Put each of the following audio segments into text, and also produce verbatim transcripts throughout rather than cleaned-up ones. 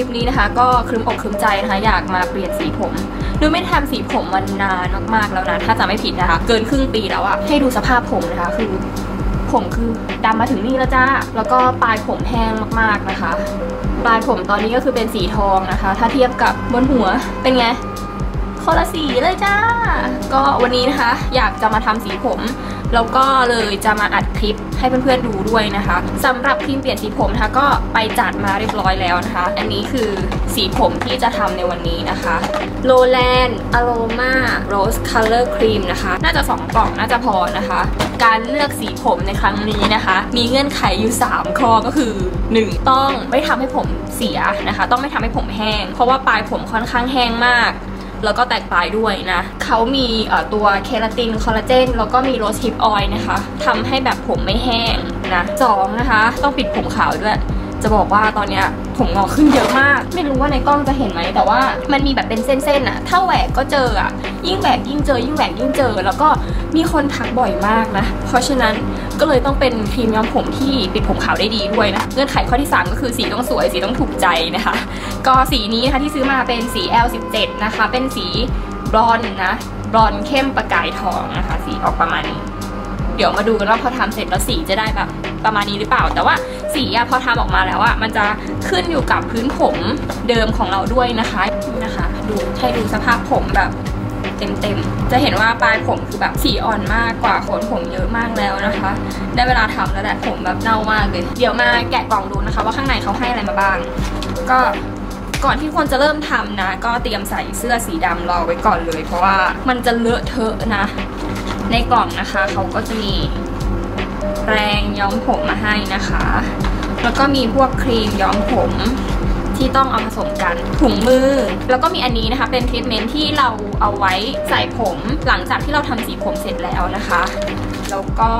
ลิปนี้นะคะก็ครึ้มอกครึ้มใจนะคะอยากมาเปลี่ยนสีผมดูไม่ทำสีผมมันนานมากๆแล้วนะถ้าจะไม่ผิดนะคะเกินครึ่งปีแล้วอะให้ดูสภาพผมนะคะคือผมคือดำมาถึงนี่แล้วจ้าแล้วก็ปลายผมแห้งมากๆนะคะปลายผมตอนนี้ก็คือเป็นสีทองนะคะถ้าเทียบกับบนหัวเป็นไงคนละสีเลยจ้าก็วันนี้นะคะอยากจะมาทำสีผมแล้วก็เลยจะมาอัดคลิปให้เพื่อนๆดูด้วยนะคะสำหรับครีมเปลี่ยนสีผมนะคะก็ไปจัดมาเรียบร้อยแล้วนะคะอันนี้คือสีผมที่จะทำในวันนี้นะคะ โลแลน Aroma Rose Color Cream นะคะน่าจะสองกล่องน่าจะพอนะคะการเลือกสีผมในครั้งนี้นะคะมีเงื่อนไขอยู่สามข้อก็คือหนึ่งต้องไม่ทำให้ผมเสียนะคะต้องไม่ทำให้ผมแห้งเพราะว่าปลายผมค่อนข้างแห้งมากแล้วก็แตกปลายด้วยนะเขามีตัวเคราตินคอลลาเจนแล้วก็มีโรสฮิปออยล์นะคะทำให้แบบผมไม่แห้งนะสองนะคะต้องปิดผมขาวด้วยจะบอกว่าตอนเนี้ยผมงอขึ้นเยอะมากไม่รู้ว่าในกล้องจะเห็นไหมแต่ว่ามันมีแบบเป็นเส้นๆอะถ้าแหวกก็เจออะยิ่งแหวกยิ่งเจอยิ่งแหวกยิ่งเจอแล้วก็มีคนทักบ่อยมากนะเพราะฉะนั้นก็เลยต้องเป็นครีมย้อมผมที่ปิดผมขาวได้ดีด้วยนะเงื่อนไขข้อที่สามก็คือสีต้องสวยสีต้องถูกใจนะคะก็สีนี้นะคะที่ซื้อมาเป็นสี แอล สิบเจ็ด นะคะเป็นสีบลอนด์นะบลอนด์เข้มประกายทองนะคะสีออกประมาณนี้เดี๋ยวมาดูกันว่าพอทำเสร็จแล้วสีจะได้แบบประมาณนี้หรือเปล่าแต่ว่าสีอะพอทำออกมาแล้วอะมันจะขึ้นอยู่กับพื้นผมเดิมของเราด้วยนะคะนะคะดูให้ดูสภาพผมแบบเต็มๆจะเห็นว่าปลายผมคือแบบสีอ่อนมากกว่าขนผมเยอะมากแล้วนะคะได้เวลาทำแล้วแหละผมแบบเน่ามากเลยเดี๋ยวมาแกะกล่องดูนะคะว่าข้างในเขาให้อะไรมาบ้างก็ก่อนที่คนจะเริ่มทำนะก็เตรียมใส่เสื้อสีดำรอไว้ก่อนเลยเพราะว่ามันจะเลอะเทอะนะในกล่องนะคะเขาก็จะมีแปรงย้อมผมมาให้นะคะแล้วก็มีพวกครีมย้อมผมที่ต้องเอาผสมกันถุงมือแล้วก็มีอันนี้นะคะเป็นทรีทเมนท์ที่เราเอาไว้ใส่ผมหลังจากที่เราทำสีผมเสร็จแล้วนะคะแล้วก็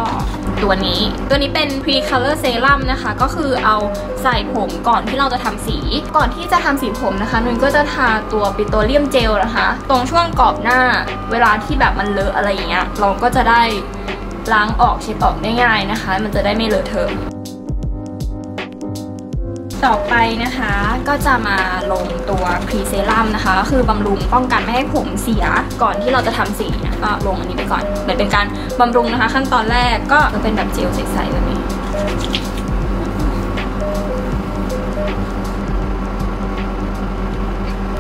ตัวนี้ตัวนี้เป็น pre color serum นะคะก็คือเอาใส่ผมก่อนที่เราจะทำสีก่อนที่จะทำสีผมนะคะนุ้ยก็จะทาตัวปิโตรเลียมเจลนะคะตรงช่วงกรอบหน้าเวลาที่แบบมันเลอะอะไรอย่างเงี้ยเราก็จะได้ล้างออกเช็ดออกได้ง่ายนะคะมันจะได้ไม่เลอะเทอะต่อไปนะคะก็จะมาลงตัวพรีเซรั่มนะคะก็คือบำรุงป้องกันไม่ให้ผมเสียก่อนที่เราจะทำสีนะก็ลงอันนี้ไปก่อนเหมือนเป็นการบำรุงนะคะขั้นตอนแรกก็จะเป็นแบบเจลใสๆแบบนี้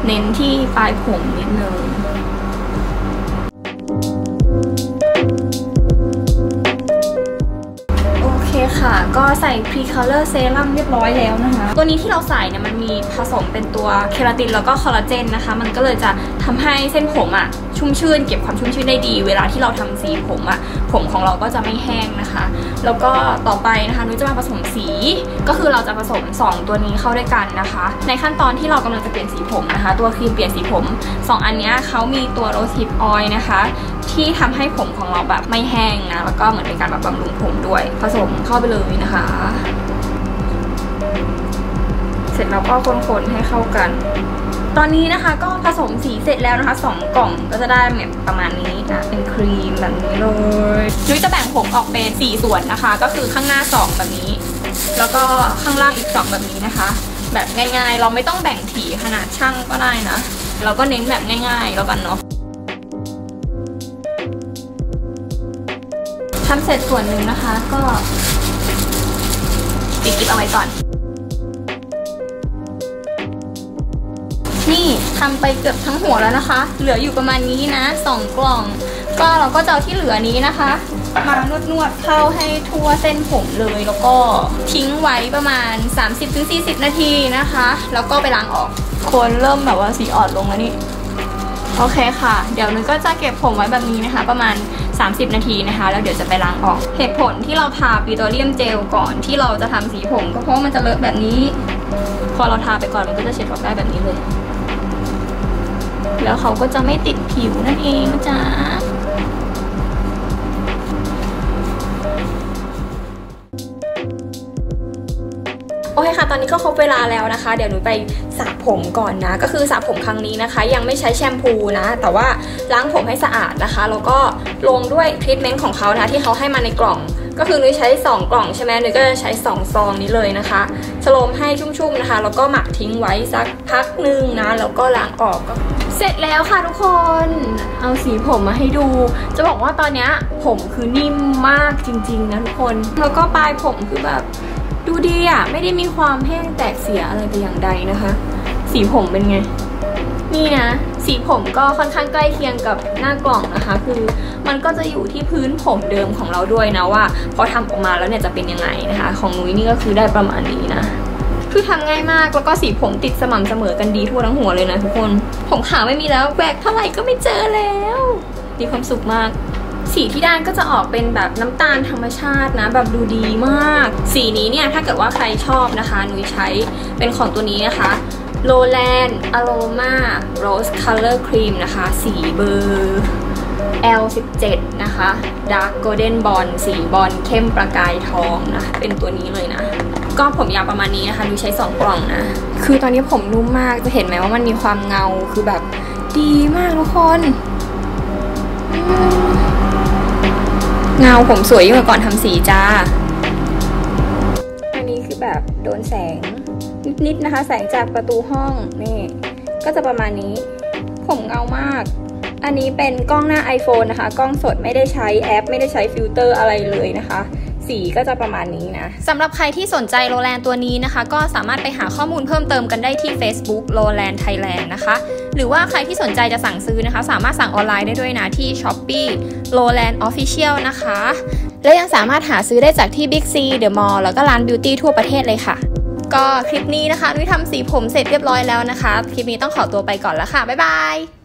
เน้นที่ปลายผมนิดนึงค่ะก็ใส่ pre color serum เรียบร้อยแล้วนะคะตัวนี้ที่เราใส่เนี่ยมันมีผสมเป็นตัวเคราตินแล้วก็คอลลาเจนนะคะมันก็เลยจะทำให้เส้นผมอะชุ่มชื่นเก็บความชุ่มชื่นได้ดีเวลาที่เราทำสีผมอะผมของเราก็จะไม่แห้งนะคะแล้วก็ต่อไปนะคะนุ้ยจะมาผสมสีก็คือเราจะผสมสองตัวนี้เข้าด้วยกันนะคะในขั้นตอนที่เรากำลังจะเปลี่ยนสีผมนะคะตัวครีมเปลี่ยนสีผมสองอันนี้เขามีตัวโรสฮิปออยล์นะคะที่ทำให้ผมของเราแบบไม่แห้งนะแล้วก็เหมือนเป็นการแบบบำรุงผมด้วยผสมเข้าไปเลยนะคะเสร็จแล้วก็คนๆให้เข้ากันตอนนี้นะคะก็ผสมสีเสร็จแล้วนะคะสองกล่องก็จะได้แบบประมาณนี้นะเป็นครีมแบบนี้เลยนุ้ยจะแบ่งผมออกเป็นสี่ส่วนนะคะก็คือข้างหน้าสองแบบนี้แล้วก็ข้างล่างอีกสองแบบนี้นะคะแบบง่ายๆเราไม่ต้องแบ่งถี่ขนาดช่างก็ได้นะเราก็เน้นแบบง่ายๆแล้วกันเนาะทำเสร็จส่วนหนึ่งนะคะก็ปิดกิ๊บเอาไว้ก่อนนี่ทำไปเกือบทั้งหัวแล้วนะคะเหลืออยู่ประมาณนี้นะสองกล่องก็เราก็จะเอาที่เหลือนี้นะคะมานวดๆเข้าให้ทั่วเส้นผมเลยแล้วก็ทิ้งไว้ประมาณ สามสิบถึงสี่สิบ นาทีนะคะแล้วก็ไปล้างออกคนเริ่มแบบว่าสีอ่อนลงแล้วนี่โอเคค่ะเดี๋ยวนุ้ยก็จะเก็บผมไว้แบบนี้นะคะประมาณสามสิบนาทีนะคะแล้วเดี๋ยวจะไปล้างออกเหตุผลที่เราทาปิโตรเลียมเจลก่อนที่เราจะทำสีผมก็เพราะมันจะเลอะแบบนี้พอเราทาไปก่อนมันก็จะเช็ดออกได้แบบนี้เลยแล้วเขาก็จะไม่ติดผิวนั่นเองนะจ๊ะโอเคค่ะตอนนี้ก็ครบเวลาแล้วนะคะเดี๋ยวหนูไปสระผมก่อนนะก็คือสระผมครั้งนี้นะคะยังไม่ใช้แชมพูนะแต่ว่าล้างผมให้สะอาดนะคะแล้วก็ลงด้วยทรีทเมนต์ของเขานะที่เขาให้มาในกล่อง ก็คือนุ้ยใช้สองกล่องใช่ไหมนุ้ยก็จะใช้สองซองนี้เลยนะคะชโลมให้ชุ่มๆนะคะแล้วก็หมักทิ้งไว้สักพักหนึ่งนะแล้วก็ล้างออกเสร็จแล้วค่ะทุกคนเอาสีผมมาให้ดูจะบอกว่าตอนนี้ผมคือนิ่มมากจริงๆนะทุกคนแล้วก็ปลายผมคือแบบดูดีอะไม่ได้มีความแห้งแตกเสียอะไรแต่อย่างใดนะคะสีผมเป็นไงนี่นะสีผมก็ค่อนข้างใกล้เคียงกับหน้ากล่องนะคะคือมันก็จะอยู่ที่พื้นผมเดิมของเราด้วยนะว่าพอทำออกมาแล้วเนี่ยจะเป็นยังไงนะคะของนุ้ยนี่ก็คือได้ประมาณนี้นะคือทำง่ายมากแล้วก็สีผมติดสม่ำเสมอกันดีทั่วทั้งหัวเลยนะทุกคนผมขาวไม่มีแล้วแหวกเท่าไหร่ก็ไม่เจอแล้วมีความสุขมากสีที่ด้านก็จะออกเป็นแบบน้ำตาลธรรมชาตินะแบบดูดีมากสีนี้เนี่ยถ้าเกิดว่าใครชอบนะคะนุ้ยใช้เป็นของตัวนี้นะคะLOLANE Aroma Rose Color Cream นะคะสีเบอร์ แอล สิบเจ็ด นะคะ Dark Golden Blonde สีบอลเข้มประกายทองนะคะเป็นตัวนี้เลยนะก็ผมยาวประมาณนี้นะคะดูใช้สองกล่องนะคือตอนนี้ผมนุ่มมากจะเห็นไหมว่ามันมีความเงาคือแบบดีมากทุกคนเงาผมสวยยิ่งกว่าก่อนทำสีจ้าอันนี้คือแบบโดนแสงนิดๆนะคะแสงจากประตูห้องนี่ก็จะประมาณนี้ผมเงามากอันนี้เป็นกล้องหน้า ไอโฟน นะคะกล้องสดไม่ได้ใช้แอปไม่ได้ใช้ฟิลเตอร์อะไรเลยนะคะสีก็จะประมาณนี้นะสำหรับใครที่สนใจโลแลนตัวนี้นะคะก็สามารถไปหาข้อมูลเพิ่มเติมกันได้ที่ เฟซบุ๊ก โลแลน ไทยแลนด์ นะคะหรือว่าใครที่สนใจจะสั่งซื้อนะคะสามารถสั่งออนไลน์ได้ด้วยนะที่ Shopee Lolane Official นะคะและยังสามารถหาซื้อได้จากที่ บิ๊กซี The Mall แล้วก็ร้าน บิวตี้ ทั่วประเทศเลยค่ะก็คลิปนี้นะคะนุ้ยทำสีผมเสร็จเรียบร้อยแล้วนะคะคลิปนี้ต้องขอตัวไปก่อนแล้วค่ะบ๊ายบาย